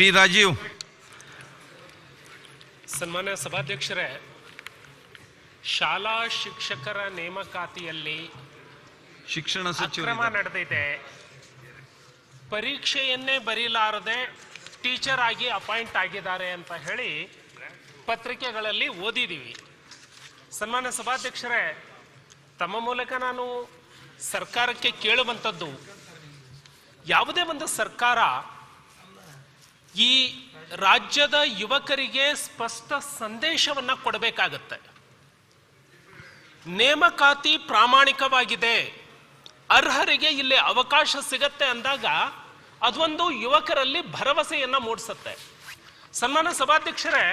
P Rajiv सन्मान्य सभाध्यक्षरे शाला शिक्षकर ನೇಮಕಾತಿಯಲ್ಲಿ ಶಿಕ್ಷಣ ಸಚಿವರ ನಡೆದಿದೆ ಪರೀಕ್ಷೆಯನ್ನೇ ಬರಿಲಾರದೆ ಟೀಚರ್ ಆಗಿ ಅಪಾಯಿಂಟ್ ಆಗಿದ್ದಾರೆ ಅಂತ ಹೇಳಿ ಪತ್ರಿಕೆಗಳಲ್ಲಿ ಓದಿದೀವಿ ಸನ್ಮಾನ್ಯ ಸಭಾಧ್ಯಕ್ಷರೇ ತಮ್ಮ ಮೂಲಕ ನಾನು ಸರ್ಕಾರಕ್ಕೆ ಕೇಳುವಂತದ್ದು ಯಾವುದೇ ಒಂದು ಸರ್ಕಾರ ಈ ರಾಜ್ಯದ ಯುವಕರಿಗೆ ಸ್ಪಷ್ಟ ಸಂದೇಶವನ್ನ ಕೊಡಬೇಕಾಗುತ್ತೆ ನೇಮಕಾತಿ ಪ್ರಾಮಾಣಿಕವಾಗಿದೆ ಅರ್ಹರಿಗೆ ಇಲ್ಲಿ ಅವಕಾಶ ಸಿಗುತ್ತೆ ಅಂದಾಗ ಅದೊಂದು ಯುವಕರಲ್ಲಿ ಭರವಸೆಯನ್ನ ಮೂಡಿಸುತ್ತೆ ಸನ್ಮಾನ್ಯ ಸಭಾಧ್ಯಕ್ಷರೇ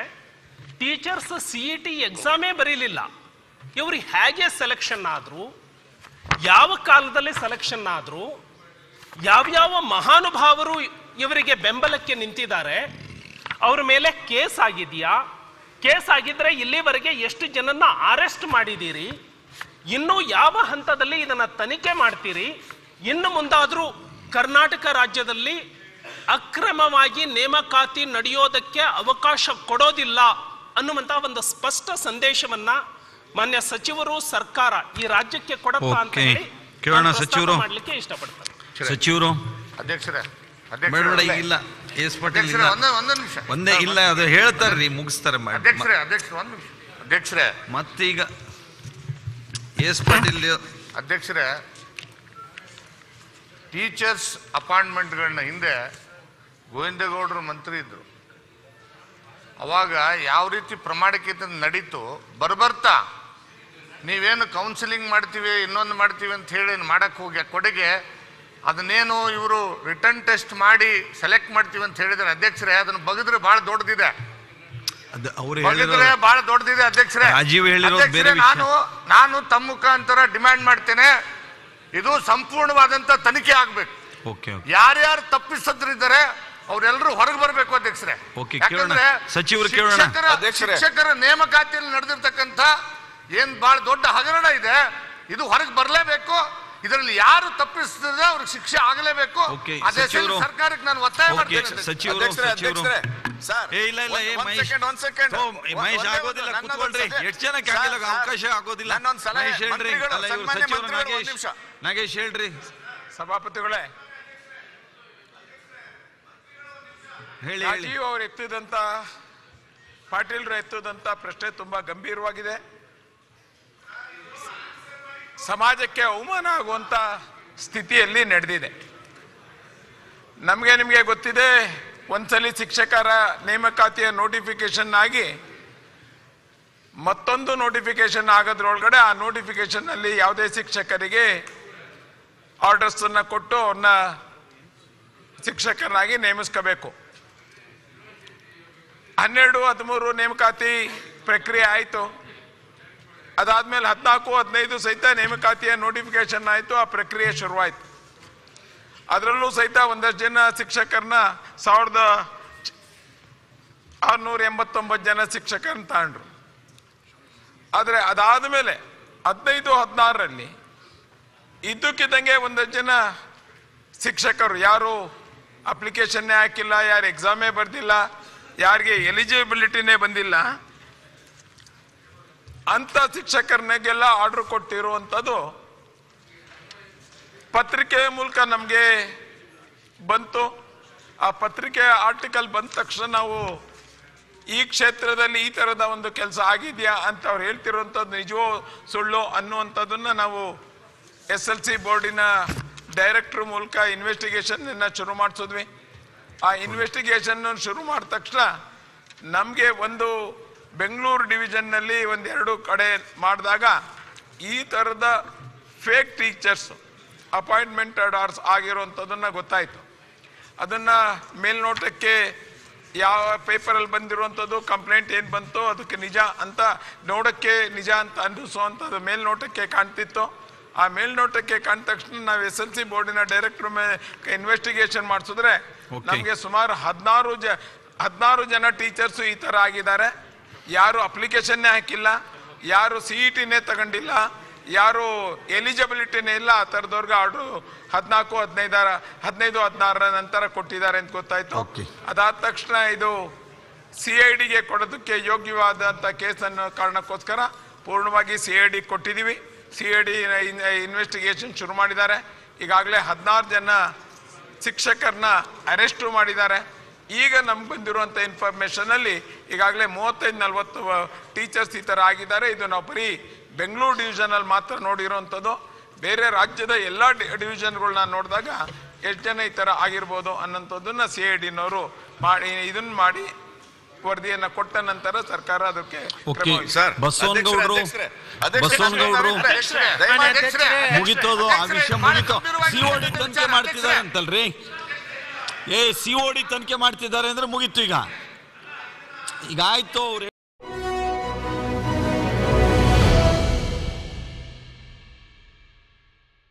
ಟೀಚರ್ಸ್ ಸಿಇಟಿ ಎಕ್ಸಾಮೇ ಬರೀಲಿಲ್ಲ ಇವರು ಹೇಗೆ ಸೆಲೆಕ್ಷನ್ ಆದ್ರು ಯಾವ ಕಾಲದಲ್ಲಿ ಸೆಲೆಕ್ಷನ್ ಆದ್ರು ಯಾವ ಯಾವ ಮಹಾನುಭಾವರು ಇವರಿಗೆ ಬೆಂಬಲಕ್ಕೆ ನಿಂತಿದ್ದಾರೆ ಅವರ ಮೇಲೆ ಕೇಸ್ ಆಗಿದೆಯಾ ಕೇಸ್ ಆಗಿದ್ರೆ ಇಲ್ಲಿವರೆಗೆ ಎಷ್ಟು ಜನನ್ನ ಅರೆಸ್ಟ್ ಮಾಡಿದೀರಿ ಇನ್ನು ಯಾವ ಹಂತದಲ್ಲಿ ಇದನ್ನ ತನಿಖೆ ಮಾಡ್ತೀರಿ ಇನ್ನು ಮುಂದಾದರೂ ಕರ್ನಾಟಕ ರಾಜ್ಯದಲ್ಲಿ ಅಕ್ರಮವಾಗಿ ನೇಮಕಾತಿ ನಡೆಯೋದಕ್ಕೆ ಅವಕಾಶ ಕೊಡೋದಿಲ್ಲ ಅನ್ನುವಂತ ಒಂದು ಸ್ಪಷ್ಟ ಸಂದೇಶವನ್ನ ಮಾನ್ಯ ಸಚಿವರು ಸರ್ಕಾರ ಈ ರಾಜ್ಯಕ್ಕೆ ಕೊಡುತ್ತಾ ಅಂತ ಹೇಳಿ ಕೇಳೋಣ ಸಚಿವರು ಮಾಡಲಿಕ್ಕೆ ಇಷ್ಟಪಡ್ತಾರೆ ಸಚಿವರು ಅಧ್ಯಕ್ಷರೇ ಮೇಡೋಡ ಇಲ್ಲ ಎಸ್ ಪಟೇಲ್ ಇಲ್ಲ ಒಂದೇ ಇಲ್ಲ ಅದು ಹೇಳ್ತಾರ್ರಿ ಮುಗಿಸ್ತಾರೆ ಅಧ್ಯಕ್ಷರೇ ಅಧ್ಯಕ್ಷರು ಒಂದು ನಿಮಿಷ ಅಧ್ಯಕ್ಷರೇ ಮತ್ತೀಗ ಎಸ್ ಪಟೇಲ್ ಅಧ್ಯಕ್ಷರೇ ಟೀಚರ್ಸ್ ಅಪಾಯಿಂಟ್ಮೆಂಟ್ಗಳನ್ನ ಹಿಂದೆ ಗೋವಿಂದಗೌಡರು ಮಂತ್ರಿ ಇದ್ರು ಅವಾಗ ಯಾವ ರೀತಿ ಪ್ರಾಮಾಣಿಕತೆ ನಡೀತು ಬರ್ಬರ್ತಾ ನೀವೇನು ಕೌನ್ಸಿಲಿಂಗ್ ಮಾಡ್ತೀವಿ ಇನ್ನೊಂದು ಮಾಡ್ತೀವಿ ಅಂತ ಹೇಳಿ ಮಾಡಕ್ಕೆ ಹೋಗಿ ಕೊಡುಗೆ ಅದನ್ನೇನು ಇವರು ರಿಟರ್ನ್ ಟೆಸ್ಟ್ ಮಾಡಿ ಸೆಲೆಕ್ಟ್ ಮಾಡ್ತೀವಿ ಅಂತ ಹೇಳಿದ್ರೆ ಅಧ್ಯಕ್ಷರೇ ಅದನ್ನು ಬಗೆದ್ರೆ ಭಾಳ ದೊಡ್ಡದಿದೆ ಭಾಳ ದೊಡ್ಡದಿದೆ ಅಧ್ಯಕ್ಷರೇ ನಾನು ತಮ್ಮ ಮುಖಾಂತರ ಡಿಮ್ಯಾಂಡ್ ಮಾಡ್ತೇನೆ ಇದು ಸಂಪೂರ್ಣವಾದಂತ ತನಿಖೆ ಆಗ್ಬೇಕು ಯಾರ್ಯಾರು ತಪ್ಪಿಸದ್ರಿದ್ದಾರೆ ಅವರೆಲ್ಲರೂ ಹೊರಗೆ ಬರಬೇಕು ಅಧ್ಯಕ್ಷರೇ ಯಾಕಂದ್ರೆ ಶಿಕ್ಷಕರ ನೇಮಕಾತಿಯಲ್ಲಿ ನಡೆದಿರ್ತಕ್ಕಂಥ ಏನ್ ಬಹಳ ದೊಡ್ಡ ಹಗರಣ ಇದೆ ಇದು ಹೊರಗೆ ಬರಲೇಬೇಕು ಇದರಲ್ಲಿ ಯಾರು ತಪ್ಪಿಸಿದ್ರೆ ಅವ್ರಿಗೆ ಶಿಕ್ಷೆ ಆಗಲೇಬೇಕು ಅದೇ ಸರ್ಕಾರಕ್ಕೆ ನಾನು ಒತ್ತಾಯ ಮಾಡ್ತೀನಿ ಅಧ್ಯಕ್ಷರೇ ಸರ್ ಇಲ್ಲ ಇಲ್ಲ ಒಂದು ಸೆಕೆಂಡ್ ಮಹೇಶ್ ಆಗೋದಿಲ್ಲ ಕೂತ್ಕೊಳ್ರಿ ಎಷ್ಟು ಜನಕ್ಕೆ ಆಗಲ್ಲ ಅವಕಾಶ ಆಗೋದಿಲ್ಲ ನನ್ನೊಂದು ಸಲಹೆ ಹೇಳ್ರಿ ಸನ್ಮಾನ್ಯ ಮಂತ್ರಿಗಳು ಒಂದು ನಿಮಿಷ ನಾಗೇಶ್ ಹೇಳ್ರಿ ಸಭಾಪತಿಗಳೇ ರಾಜೀವ್ ಅವರು ಎತ್ತಿದಂಥ ಪಾಟೀಲ್ರು ಎತ್ತಿದಂಥ ಪ್ರಶ್ನೆ ತುಂಬಾ ಗಂಭೀರವಾಗಿದೆ ಸಮಾಜಕ್ಕೆ ಅವಮಾನ ಆಗುವಂಥ ಸ್ಥಿತಿಯಲ್ಲಿ ನಡೆದಿದೆ ನಿಮಗೆ ಗೊತ್ತಿದೆ ಒಂದ್ಸಲಿ ಶಿಕ್ಷಕರ ನೇಮಕಾತಿಯ ನೋಟಿಫಿಕೇಶನ್ ಆಗಿ ಮತ್ತೊಂದು ನೋಟಿಫಿಕೇಶನ್ ಆಗೋದ್ರೊಳಗಡೆ ಆ ನೋಟಿಫಿಕೇಶನ್ನಲ್ಲಿ ಯಾವುದೇ ಶಿಕ್ಷಕರಿಗೆ ಆರ್ಡರ್ಸನ್ನು ಕೊಟ್ಟು ಅವ್ರನ್ನ ಶಿಕ್ಷಕರನ್ನಾಗಿ ನೇಮಿಸ್ಕೋಬೇಕು 12-13 ನೇಮಕಾತಿ ಪ್ರಕ್ರಿಯೆ ಆಯಿತು ಅದಾದಮೇಲೆ 14-15 ಸಹಿತ ನೇಮಕಾತಿಯ ನೋಟಿಫಿಕೇಶನ್ ಆಯಿತು ಆ ಪ್ರಕ್ರಿಯೆ ಶುರುವಾಯಿತು ಅದರಲ್ಲೂ ಸಹಿತ ಒಂದಷ್ಟು ಜನ ಶಿಕ್ಷಕರನ್ನ 1689 ಜನ ಶಿಕ್ಷಕರನ್ನ ತಗೊಂಡ್ರು ಆದರೆ ಅದಾದಮೇಲೆ 15-16ರಲ್ಲಿ ಇದ್ದಕ್ಕಿದ್ದಂಗೆ ಒಂದಷ್ಟು ಜನ ಶಿಕ್ಷಕರು ಯಾರು ಅಪ್ಲಿಕೇಶನ್ನೇ ಹಾಕಿಲ್ಲ ಯಾರು ಎಕ್ಸಾಮೇ ಬರೆದಿಲ್ಲ ಯಾರಿಗೆ ಎಲಿಜಿಬಿಲಿಟಿನೇ ಬಂದಿಲ್ಲ ಅಂಥ ಶಿಕ್ಷಕರನ್ನೆಲ್ಲ ಆರ್ಡರ್ ಕೊಟ್ಟಿರುವಂಥದ್ದು ಪತ್ರಿಕೆ ಮೂಲಕ ನಮಗೆ ಬಂತು ಆ ಪತ್ರಿಕೆ ಆರ್ಟಿಕಲ್ ಬಂದ ತಕ್ಷಣ ನಾವು ಈ ಕ್ಷೇತ್ರದಲ್ಲಿ ಈ ಥರದ ಒಂದು ಕೆಲಸ ಆಗಿದೆಯಾ ಅಂತ ಅವ್ರು ಹೇಳ್ತಿರುವಂಥದ್ದು ನಿಜವೋ ಸುಳ್ಳು ಅನ್ನುವಂಥದ್ದನ್ನು ನಾವು SLC ಬೋರ್ಡಿನ ಡೈರೆಕ್ಟ್ರ್ ಮೂಲಕ ಇನ್ವೆಸ್ಟಿಗೇಷನ್ನ ಶುರು ಮಾಡಿಸಿದ್ವಿ ಆ ಇನ್ವೆಸ್ಟಿಗೇಷನ್ ಶುರು ಮಾಡಿದ ತಕ್ಷಣ ನಮಗೆ ಒಂದು ಬೆಂಗಳೂರು ಡಿವಿಷನ್ನಲ್ಲಿ ಒಂದೆರಡು ಕಡೆ ಮಾಡಿದಾಗ ಈ ಥರದ ಫೇಕ್ ಟೀಚರ್ಸ್ ಅಪಾಯಿಂಟ್ಮೆಂಟೆಡ್ ಆರ್ಸ್ ಆಗಿರೋವಂಥದ್ದನ್ನು ಗೊತ್ತಾಯಿತು ಅದನ್ನು ಮೇಲ್ನೋಟಕ್ಕೆ ಯಾವ ಪೇಪರಲ್ಲಿ ಬಂದಿರುವಂಥದ್ದು ಕಂಪ್ಲೇಂಟ್ ಏನು ಬಂತು ಅದಕ್ಕೆ ನಿಜ ಅಂತ ನೋಡೋಕ್ಕೆ ನಿಜ ಅಂತ ಅನ್ನಿಸುವಂಥದ್ದು ಮೇಲ್ನೋಟಕ್ಕೆ ಕಾಣ್ತಿತ್ತು ಆ ಮೇಲ್ನೋಟಕ್ಕೆ ಕಂಡ ತಕ್ಷಣ ನಾವು SLC ಬೋರ್ಡಿನ ಡೈರೆಕ್ಟರ್ ಇನ್ವೆಸ್ಟಿಗೇಷನ್ ಮಾಡಿಸಿದ್ರೆ ನಮಗೆ ಸುಮಾರು 16 ಜನ ಟೀಚರ್ಸು ಈ ಥರ ಆಗಿದ್ದಾರೆ ಯಾರು ಅಪ್ಲಿಕೇಶನ್ನೇ ಹಾಕಿಲ್ಲ ಯಾರು CETನೇ ತಗೊಂಡಿಲ್ಲ ಯಾರು ಎಲಿಜಿಬಿಲಿಟಿನೇ ಇಲ್ಲ ಆ ತರದವರಿಗೆ ಆರ್ಡರ್ 14, 15, 16 ನಂತರ ಕೊಟ್ಟಿದ್ದಾರೆ ಅಂತ ಗೊತ್ತಾಯ್ತು. ಅದಾದ ತಕ್ಷಣ ಇದು ಸಿಐಡಿಗೆ ಕೊಡೋದಕ್ಕೆ ಯೋಗ್ಯವಾದಂತ ಕೇಸನ್ನು ಕಾರಣಕ್ಕೋಸ್ಕರ ಪೂರ್ಣವಾಗಿ ಸಿಐಡಿ ಕೊಟ್ಟಿದ್ದೀವಿ. ಸಿಐಡಿ ಇನ್ವೆಸ್ಟಿಗೇಷನ್ ಶುರು ಮಾಡಿದ್ದಾರೆ. ಈಗಾಗಲೇ 16 ಜನ ಶಿಕ್ಷಕರನ್ನ ಅರೆಸ್ಟ್ ಮಾಡಿದ್ದಾರೆ. ಈಗ ನಮಗೆ ಬಂದಿರುವಂಥ ಇನ್ಫಾರ್ಮೇಷನ್ ಅಲ್ಲಿ ಈಗಾಗಲೇ 35-40 ಟೀಚರ್ಸ್ ಈ ಥರ ಆಗಿದ್ದಾರೆ. ಇದು ನಾವು ಬರೀ ಬೆಂಗಳೂರು ಡಿವಿಷನಲ್ಲಿ ಮಾತ್ರ ನೋಡಿರೋವಂಥದ್ದು. ಬೇರೆ ರಾಜ್ಯದ ಎಲ್ಲ ಡಿವಿಷನ್ಗಳನ್ನ ನೋಡಿದಾಗ ಎಷ್ಟು ಜನ ಈ ಥರ ಆಗಿರ್ಬೋದು ಅನ್ನೋಂಥದ್ದನ್ನು ಸಿ ಐ ಡಿನವರು ಮಾಡಿ ಇದನ್ನು ಮಾಡಿ ವರದಿಯನ್ನು ಕೊಟ್ಟ ನಂತರ ಸರ್ಕಾರ ಅದಕ್ಕೆ ಮಾಡ್ತಿದಾರಂತಲ್ರಿ. ಸಿಒಡಿ ತನಿಖೆ ಮಾಡ್ತಿದ್ದಾರೆ ಅಂದ್ರೆ ಮುಗಿತು. ಈಗ ಆಯ್ತು ಅವ್ರು.